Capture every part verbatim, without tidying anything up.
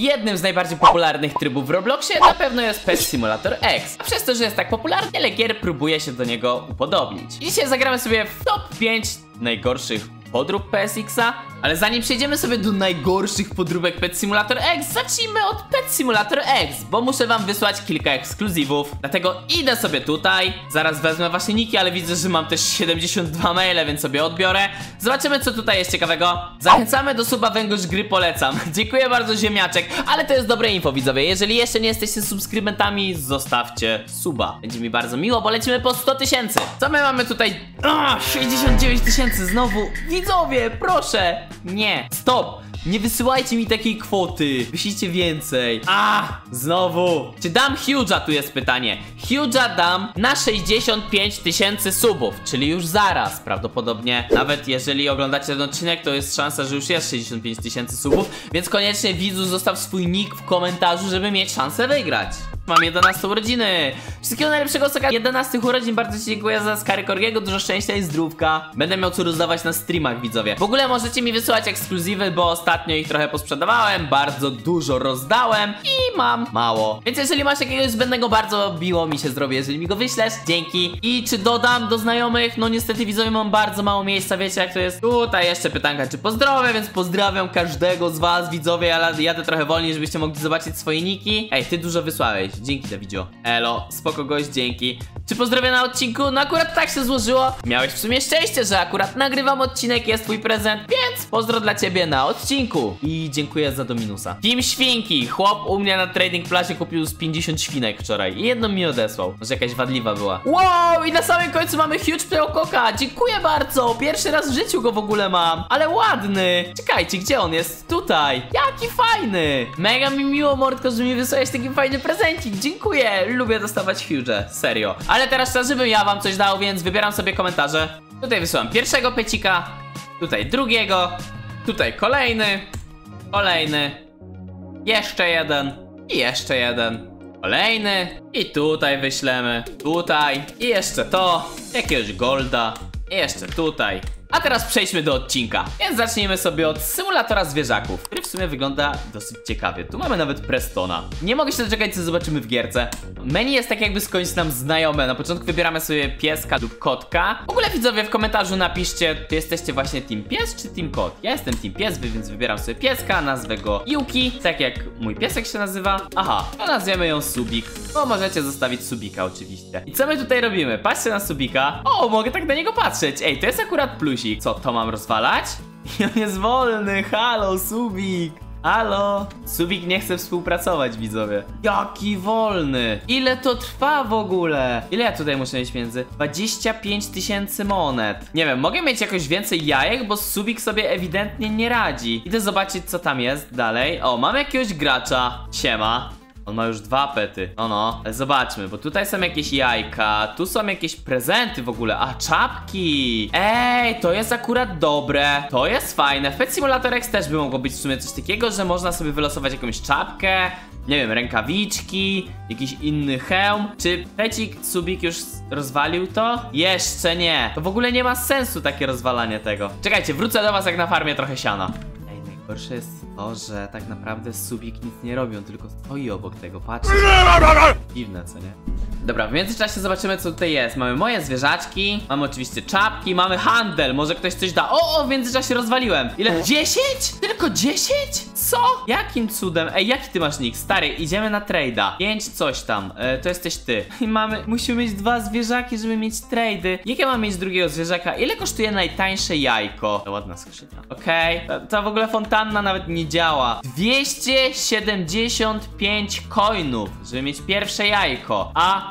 Jednym z najbardziej popularnych trybów w Robloxie na pewno jest Pet Simulator X. A przez to, że jest tak popularny, wiele gier próbuje się do niego upodobnić. Dzisiaj zagramy sobie w top pięć najgorszych podrób P S X a, ale zanim przejdziemy sobie do najgorszych podróbek Pet Simulator X, zacznijmy od Pet Simulator X, bo muszę wam wysłać kilka ekskluzywów. Dlatego idę sobie tutaj, zaraz wezmę wasze niki, ale widzę, że mam też siedemdziesiąt dwa maile, więc sobie odbiorę. Zobaczymy, co tutaj jest ciekawego. Zachęcamy do suba, węgorz gry polecam. Dziękuję bardzo, ziemniaczek, ale to jest dobre info, widzowie. Jeżeli jeszcze nie jesteście subskrybentami, zostawcie suba. Będzie mi bardzo miło, bo lecimy po sto tysięcy. Co my mamy tutaj? O, sześćdziesiąt dziewięć tysięcy znowu. Widzowie, proszę. Nie, stop! Nie wysyłajcie mi takiej kwoty. Wyślijcie więcej. A, znowu. Czy dam Huge'a? Tu jest pytanie. Huge'a dam na sześćdziesiąt pięć tysięcy subów, czyli już zaraz prawdopodobnie. Nawet jeżeli oglądacie ten odcinek, to jest szansa, że już jest sześćdziesiąt pięć tysięcy subów, więc koniecznie widzu zostaw swój nick w komentarzu, żeby mieć szansę wygrać. Mam jedenastą urodziny. Wszystkiego najlepszego z okazji jedenastych urodzin. Bardzo ci dziękuję za Skary Korgiego. Dużo szczęścia i zdrówka. Będę miał co rozdawać na streamach, widzowie. W ogóle możecie mi wysyłać ekskluzywy, bo ostatnio ich trochę posprzedawałem. Bardzo dużo rozdałem i mam mało. Więc jeżeli masz jakiegoś zbędnego, bardzo miło mi się zrobi, jeżeli mi go wyślesz. Dzięki. I czy dodam do znajomych? No niestety, widzowie, mam bardzo mało miejsca. Wiecie jak to jest. Tutaj jeszcze pytanka, czy pozdrowię, więc pozdrawiam każdego z was, widzowie. Ale jadę trochę wolniej, żebyście mogli zobaczyć swoje niki. Ej, ty dużo wysłałeś. Dzięki za wideo. Elo, spoko gość, dzięki. Czy pozdrowię na odcinku? No akurat tak się złożyło. Miałeś w sumie szczęście, że akurat nagrywam odcinek, jest twój prezent, więc pozdro dla ciebie na odcinku. I dziękuję za Dominusa. Team Świnki. Chłop u mnie na Trading Placie kupił z pięćdziesiąt świnek wczoraj i jedną mi odesłał. Może jakaś wadliwa była. Wow, i na samym końcu mamy Huge Pet. Dziękuję bardzo. Pierwszy raz w życiu go w ogóle mam. Ale ładny. Czekajcie, gdzie on jest? Tutaj. Jaki fajny. Mega mi miło, mordko, że mi wysłałeś taki fajny prezent. Dziękuję, lubię dostawać Huge'e, serio. Ale teraz czas, żebym ja wam coś dał, więc wybieram sobie komentarze. Tutaj wysyłam pierwszego pecika, tutaj drugiego, tutaj kolejny, kolejny, jeszcze jeden i jeszcze jeden, kolejny i tutaj wyślemy, tutaj i jeszcze to, jakiegoś golda i jeszcze tutaj. A teraz przejdźmy do odcinka. Więc zacznijmy sobie od symulatora zwierzaków, który w sumie wygląda dosyć ciekawie. Tu mamy nawet Prestona. Nie mogę się doczekać, co zobaczymy w gierce. Menu jest tak jakby skądś nam znajome. Na początku wybieramy sobie pieska lub kotka. W ogóle widzowie w komentarzu napiszcie, czy jesteście właśnie team pies czy team kot. Ja jestem team pies, więc wybieram sobie pieska, nazwę go Yuki, tak jak mój piesek się nazywa. Aha, to nazwiemy ją Subik, bo możecie zostawić Subika oczywiście. I co my tutaj robimy? Patrzcie na Subika. O, mogę tak na niego patrzeć. Ej, to jest akurat plus. Co, to mam rozwalać? I on jest wolny, halo, Subik. Halo, Subik nie chce współpracować, widzowie. Jaki wolny. Ile to trwa w ogóle? Ile ja tutaj muszę mieć między? dwadzieścia pięć tysięcy monet. Nie wiem, mogę mieć jakoś więcej jajek, bo Subik sobie ewidentnie nie radzi. Idę zobaczyć, co tam jest dalej. O, mam jakiegoś gracza. Siema. On ma już dwa pety. No no, ale zobaczmy, bo tutaj są jakieś jajka, tu są jakieś prezenty w ogóle. A, czapki. Ej, to jest akurat dobre. To jest fajne. W Pet Simulator X też by mogło być w sumie coś takiego, że można sobie wylosować jakąś czapkę, nie wiem, rękawiczki, jakiś inny hełm. Czy Pecik Subik już rozwalił to? Jeszcze nie. To w ogóle nie ma sensu takie rozwalanie tego. Czekajcie, wrócę do was jak na farmie trochę siana. Gorsze jest to, że tak naprawdę Subik nic nie robi, on tylko stoi obok tego, patrzy. Dziwne, co nie? Dobra, w międzyczasie zobaczymy, co tutaj jest. Mamy moje zwierzaczki, mamy oczywiście czapki, mamy handel, może ktoś coś da. O, o, w międzyczasie rozwaliłem. Ile? dziesięć? Tylko dziesięć? Co? Jakim cudem? Ej, jaki ty masz nick? Stary, idziemy na trade'a. pięć coś tam, e, to jesteś ty. I mamy, musimy mieć dwa zwierzaki, żeby mieć trade'y. Jakie mam mieć drugiego zwierzaka? Ile kosztuje najtańsze jajko? To ładna skrzydła. Okej, okay. To w ogóle fontanna nawet nie działa. dwieście siedemdziesiąt pięć coinów, żeby mieć pierwsze jajko. A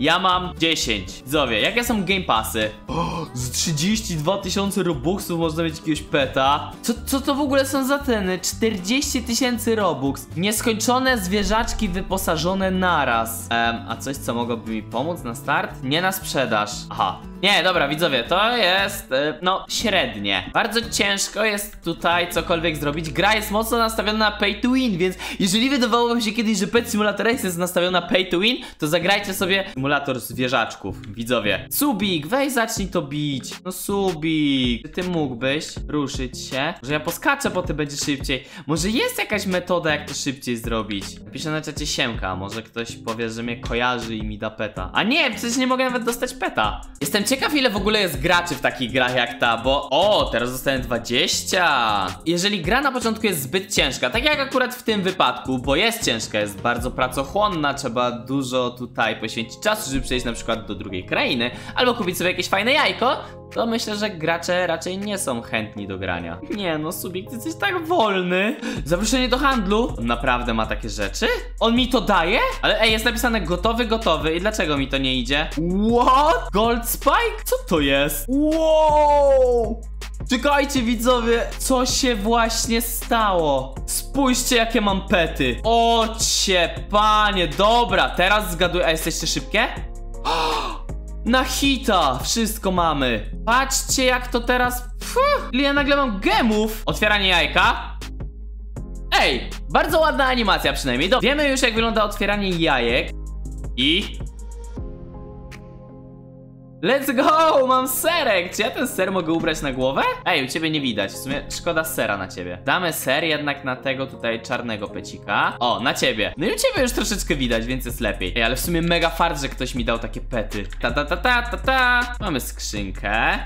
ja mam dziesięć. Widzowie, jakie są game passy? O, z trzydzieści dwa tysiące robuxów można mieć jakiegoś peta. Co, co to w ogóle są za ceny? czterdzieści tysięcy robux. Nieskończone zwierzaczki wyposażone naraz. Ehm, a coś, co mogłoby mi pomóc na start? Nie na sprzedaż. Aha. Nie, dobra, widzowie, to jest, no, średnie. Bardzo ciężko jest tutaj cokolwiek zrobić. Gra jest mocno nastawiona na pay to win, więc jeżeli wydawało wam się kiedyś, że Pet Simulator X jest nastawiona na pay to win, to zagrajcie sobie symulator zwierzaczków. Widzowie, Subik, weź zacznij to bić. No Subik, czy ty mógłbyś ruszyć się? Może ja poskaczę, bo ty będzie szybciej. Może jest jakaś metoda, jak to szybciej zrobić. Napiszę na czacie Siemka, może ktoś powie, że mnie kojarzy i mi da peta. A nie, przecież nie mogę nawet dostać peta. Jestem ciekaw, ile w ogóle jest graczy w takich grach jak ta, bo o, teraz zostałem dwadzieścia. Jeżeli gra na początku jest zbyt ciężka, tak jak akurat w tym wypadku, bo jest ciężka, jest bardzo pracochłonna, trzeba dużo tutaj poświęcić czasu, żeby przejść na przykład do drugiej krainy, albo kupić sobie jakieś fajne jajko, to myślę, że gracze raczej nie są chętni do grania. Nie no, Subik, ty jesteś tak wolny. Zaproszenie do handlu. On naprawdę ma takie rzeczy? On mi to daje? Ale ej, jest napisane gotowy, gotowy. I dlaczego mi to nie idzie? What? Gold Spike? Co to jest? Wow! Czekajcie widzowie, co się właśnie stało. Spójrzcie, jakie mam pety. O cie, panie, dobra, teraz zgaduję. A jesteście szybkie? Na hita wszystko mamy. Patrzcie, jak to teraz. Fuh, ile ja nagle mam gemów. Otwieranie jajka. Ej, bardzo ładna animacja przynajmniej. Do... Wiemy już, jak wygląda otwieranie jajek. I... Let's go! Mam serek! Czy ja ten ser mogę ubrać na głowę? Ej, u ciebie nie widać. W sumie szkoda sera na ciebie. Damy ser jednak na tego tutaj czarnego pecika. O, na ciebie. No i u ciebie już troszeczkę widać, więc jest lepiej. Ej, ale w sumie mega fart, że ktoś mi dał takie pety. Ta ta ta ta ta ta. Mamy skrzynkę.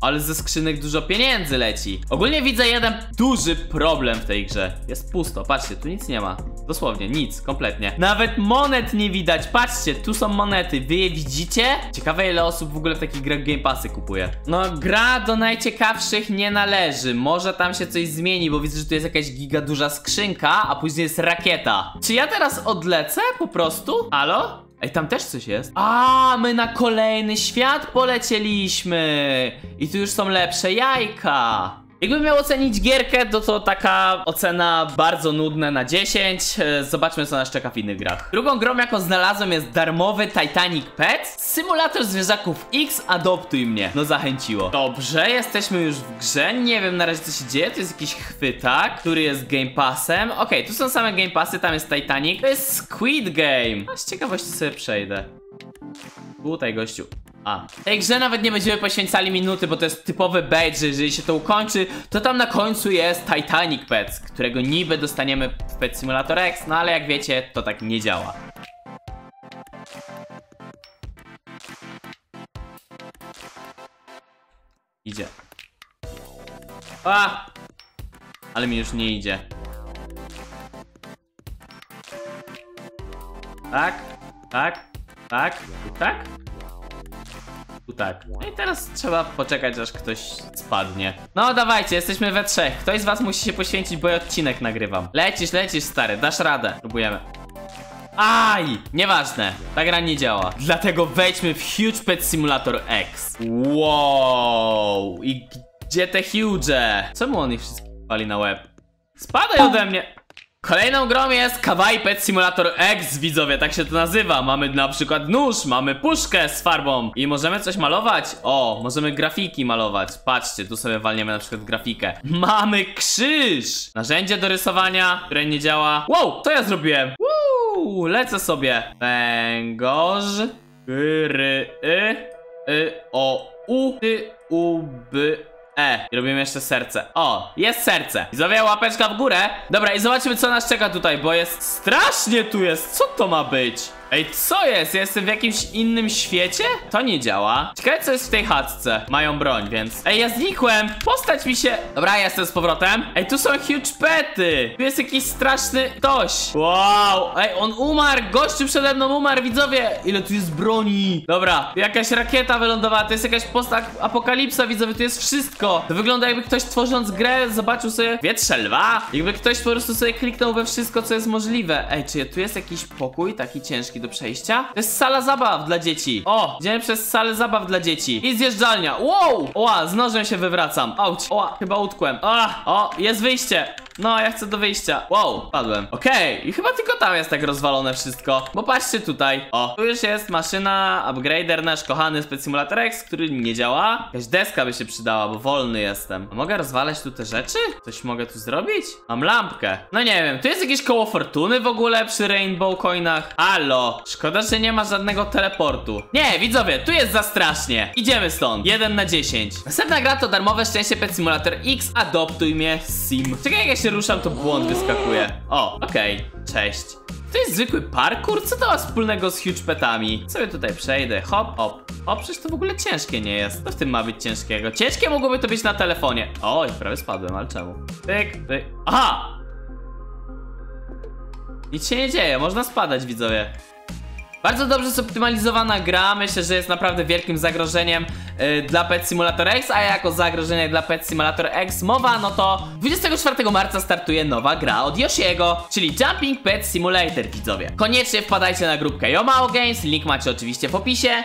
Ale ze skrzynek dużo pieniędzy leci. Ogólnie widzę jeden duży problem w tej grze. Jest pusto, patrzcie, tu nic nie ma. Dosłownie, nic, kompletnie. Nawet monet nie widać, patrzcie, tu są monety. Wy je widzicie? Ciekawe, ile osób w ogóle w takich grach Game Passy kupuje. No gra do najciekawszych nie należy. Może tam się coś zmieni, bo widzę, że tu jest jakaś giga duża skrzynka, a później jest rakieta. Czy ja teraz odlecę po prostu? Halo? Ej, tam też coś jest. A, my na kolejny świat polecieliśmy. I tu już są lepsze jajka. Jakbym miał ocenić gierkę, to to taka ocena bardzo nudna na dziesięć. Zobaczmy, co nas czeka w innych grach. Drugą grą, jaką znalazłem, jest darmowy Titanic Pets Simulator Zwierzaków X. Adoptuj mnie. No zachęciło. Dobrze, jesteśmy już w grze. Nie wiem na razie, co się dzieje. To jest jakiś chwytak, który jest Game Passem. Okej, okay, tu są same Game Passy, tam jest Titanic. To jest Squid Game. A z ciekawości sobie przejdę. Tutaj, gościu. A, tej grze nawet nie będziemy poświęcali minuty, bo to jest typowy bait, że jeżeli się to ukończy, to tam na końcu jest Titanic Pets, którego niby dostaniemy w Pet Simulator X, no ale jak wiecie, to tak nie działa. Idzie. A! Ale mi już nie idzie. Tak, tak, tak, tak. Tak. No i teraz trzeba poczekać, aż ktoś spadnie. No dawajcie, jesteśmy we trzech. Ktoś z was musi się poświęcić, bo ja odcinek nagrywam. Lecisz, lecisz, stary, dasz radę. Próbujemy. Aj! Nieważne, ta gra nie działa. Dlatego wejdźmy w Huge Pet Simulator X. Wow! I gdzie te huge'e? Czemu on ich wszystkich pali na łeb? Spadaj ode mnie! Kolejną grą jest Kawaii Pet Simulator X, widzowie, tak się to nazywa. Mamy na przykład nóż, mamy puszkę z farbą i możemy coś malować. O, możemy grafiki malować. Patrzcie, tu sobie walniemy na przykład grafikę. Mamy krzyż! Narzędzie do rysowania, które nie działa. Wow, co ja zrobiłem? Uuu, lecę sobie. Węgorz, gry, y, y, o, u, ty, u, by. E. I robimy jeszcze serce. O, jest serce. I zawiała łapeczka w górę. Dobra, i zobaczymy, co nas czeka tutaj, bo jest strasznie tu jest. Co to ma być? Ej, co jest? Ja jestem w jakimś innym świecie? To nie działa. Ciekawe, co jest w tej chatce. Mają broń, więc... Ej, ja znikłem. Postać mi się... Dobra, ja jestem z powrotem. Ej, tu są huge pety. Tu jest jakiś straszny ktoś. Wow. Ej, on umarł. Gościu przede mną umarł, widzowie. Ile tu jest broni. Dobra. Jakaś rakieta wylądowała. To jest jakaś post-apokalipsa, widzowie. Tu jest wszystko. To wygląda, jakby ktoś tworząc grę zobaczył sobie wietrze lwa. Jakby ktoś po prostu sobie kliknął we wszystko, co jest możliwe. Ej, czy tu jest jakiś pokój taki ciężki do przejścia? To jest sala zabaw dla dzieci. O, idziemy przez salę zabaw dla dzieci. I zjeżdżalnia. Wow! Oła, z nożem się wywracam. Auć. Oła, chyba utkłem. A, o, jest wyjście. No, ja chcę do wyjścia. Wow, padłem. Okej, okay. I chyba tylko tam jest tak rozwalone wszystko. Bo patrzcie tutaj. O, tu już jest maszyna, upgrader nasz kochany z Pet Simulator X, który nie działa. Jakaś deska by się przydała, bo wolny jestem. A mogę rozwalać tu te rzeczy? Coś mogę tu zrobić? Mam lampkę. No nie wiem, tu jest jakieś koło fortuny w ogóle przy Rainbow Coinach. Halo! O, szkoda, że nie ma żadnego teleportu. Nie, widzowie, tu jest za strasznie. Idziemy stąd. jeden na dziesięć. Następna gra to darmowe szczęście Pet Simulator X. Adoptuj mnie sim. Czekaj, jak ja się ruszam, to błąd wyskakuje. O, okej, okay. Cześć. To jest zwykły parkour? Co to ma wspólnego z Huge Petami? Sobie tutaj przejdę, hop, hop. O, przecież to w ogóle ciężkie nie jest. Co w tym ma być ciężkiego? Ciężkie mogłoby to być na telefonie. Oj, prawie spadłem, ale czemu? Tyk, tyk. Aha! Nic się nie dzieje, można spadać, widzowie. Bardzo dobrze zoptymalizowana gra, myślę, że jest naprawdę wielkim zagrożeniem yy, dla Pet Simulator X, a jako zagrożenie dla Pet Simulator X mowa, no to dwudziestego czwartego marca startuje nowa gra od Yoshiego, czyli Jumping Pet Simulator, widzowie. Koniecznie wpadajcie na grupkę Yomao Games, link macie oczywiście w opisie.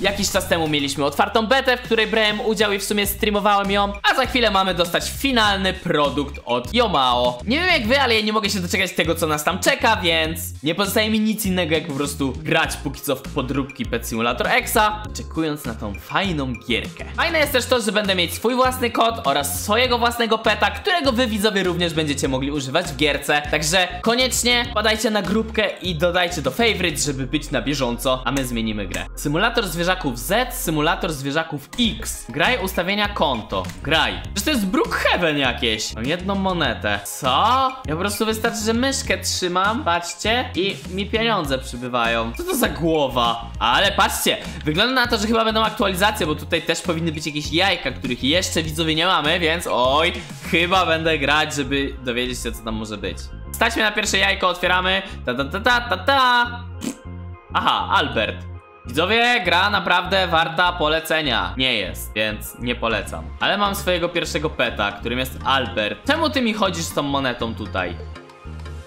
Jakiś czas temu mieliśmy otwartą betę, w której brałem udział i w sumie streamowałem ją, a za chwilę mamy dostać finalny produkt od Yomao. Nie wiem jak wy, ale ja nie mogę się doczekać tego, co nas tam czeka, więc nie pozostaje mi nic innego, jak po prostu grać póki co w podróbki Pet Simulator Xa, czekując na tą fajną gierkę. Fajne jest też to, że będę mieć swój własny kod oraz swojego własnego peta, którego wy widzowie również będziecie mogli używać w gierce, także koniecznie wpadajcie na grupkę i dodajcie do favorite, żeby być na bieżąco, a my zmienimy grę. Symulator zwierząt Zwierzaków Z, symulator zwierzaków X. Graj ustawienia konto. Graj. Przecież to jest Brookhaven jakieś. Mam jedną monetę. Co? Ja po prostu wystarczy, że myszkę trzymam. Patrzcie. I mi pieniądze przybywają. Co to za głowa? Ale patrzcie. Wygląda na to, że chyba będą aktualizacje, bo tutaj też powinny być jakieś jajka, których jeszcze widzowie nie mamy, więc oj, chyba będę grać, żeby dowiedzieć się, co tam może być. Staćmy na pierwsze jajko, otwieramy. Ta ta ta ta ta ta. Aha, Albert. Widzowie, gra naprawdę warta polecenia. Nie jest, więc nie polecam. Ale mam swojego pierwszego peta, którym jest Albert. Czemu ty mi chodzisz z tą monetą tutaj?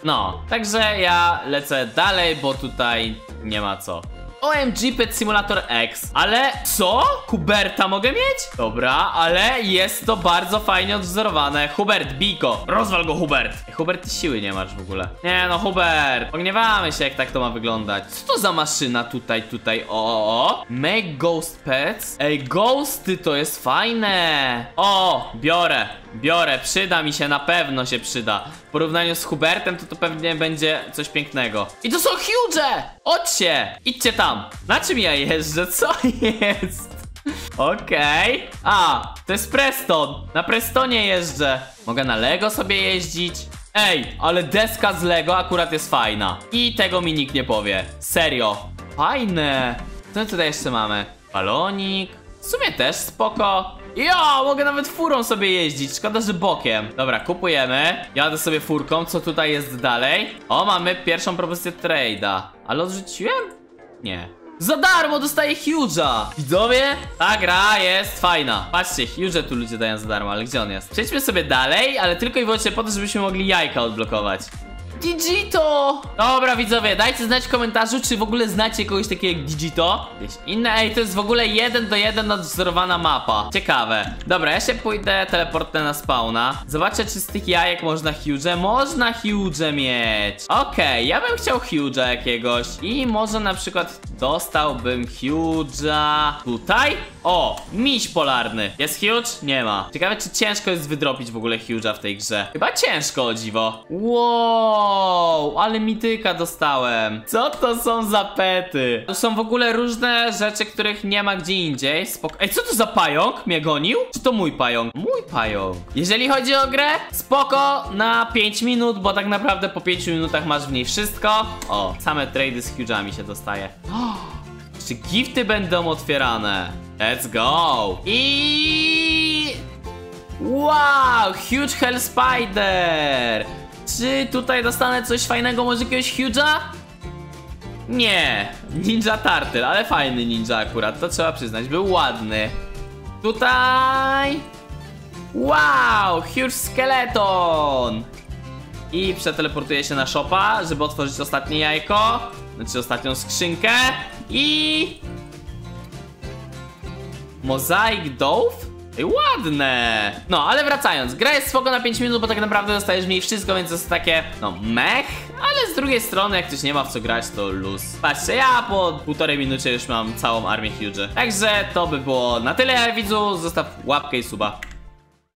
No, także ja lecę dalej, bo tutaj nie ma co. O M G Pet Simulator X. Ale co? Huberta mogę mieć? Dobra, ale jest to bardzo fajnie odwzorowane. Hubert, biko. Rozwal go, Hubert. Hubert, ty siły nie masz w ogóle. Nie no, Hubert. Pogniewamy się, jak tak to ma wyglądać. Co to za maszyna tutaj, tutaj? O, o, o. Make ghost pets. Ej, ghosty to jest fajne. O, biorę. Biorę, przyda mi się, na pewno się przyda. W porównaniu z Hubertem to to pewnie będzie coś pięknego. I to są huge! Odcie! Idźcie tam! Na czym ja jeżdżę? Co jest? Okej. Okay. A, to jest Preston. Na Prestonie jeżdżę. Mogę na Lego sobie jeździć. Ej, ale deska z Lego akurat jest fajna. I tego mi nikt nie powie. Serio. Fajne. Co my tutaj jeszcze mamy? Balonik. W sumie też spoko. Jo, mogę nawet furą sobie jeździć, szkoda, że bokiem. Dobra, kupujemy. Jadę sobie furką, co tutaj jest dalej? O, mamy pierwszą propozycję trade'a. Ale odrzuciłem? Nie. Za darmo dostaję Huge'a. Widzowie, ta gra jest fajna. Patrzcie, Huge'e tu ludzie dają za darmo, ale gdzie on jest? Przejdźmy sobie dalej, ale tylko i wyłącznie po to, żebyśmy mogli jajka odblokować. Digito! Dobra widzowie, dajcie znać w komentarzu, czy w ogóle znacie kogoś takiego jak Digito. Jakieś inne, ej, to jest w ogóle jeden do jeden odwzorowana mapa. Ciekawe. Dobra, ja się pójdę, teleportnę na spawna. Zobaczę, czy z tych jajek można huge'e. Można huge'e mieć. Okej, okay, ja bym chciał huge'a jakiegoś. I może na przykład dostałbym huge'a tutaj? O, miś polarny. Jest huge? Nie ma. Ciekawe, czy ciężko jest wydropić w ogóle huge'a w tej grze. Chyba ciężko, o dziwo. Wow. Wow, ale mityka dostałem. Co to są za pety? To są w ogóle różne rzeczy, których nie ma gdzie indziej. Spoko. Ej, co to za pająk? Mnie gonił? Czy to mój pająk? Mój pająk. Jeżeli chodzi o grę, spoko na pięć minut, bo tak naprawdę po pięciu minutach masz w niej wszystko. O, same trady z huge'ami się dostaje. Oh, czy gifty będą otwierane? Let's go. I... wow, huge hell spider. Czy tutaj dostanę coś fajnego, może jakiegoś huge'a? Nie, ninja turtle, ale fajny ninja akurat, to trzeba przyznać, był ładny. Tutaj... wow, huge skeleton! I przeteleportuję się na shopa, żeby otworzyć ostatnie jajko. Znaczy ostatnią skrzynkę. I... mozaik dołów? Ładne! No, ale wracając, gra jest spoko na pięć minut, bo tak naprawdę dostajesz mniej wszystko, więc jest takie, no, mech. Ale z drugiej strony, jak ktoś nie ma w co grać, to luz. Patrzcie, ja po półtorej minucie już mam całą armię huge. Także to by było na tyle, widzu. Zostaw łapkę i suba.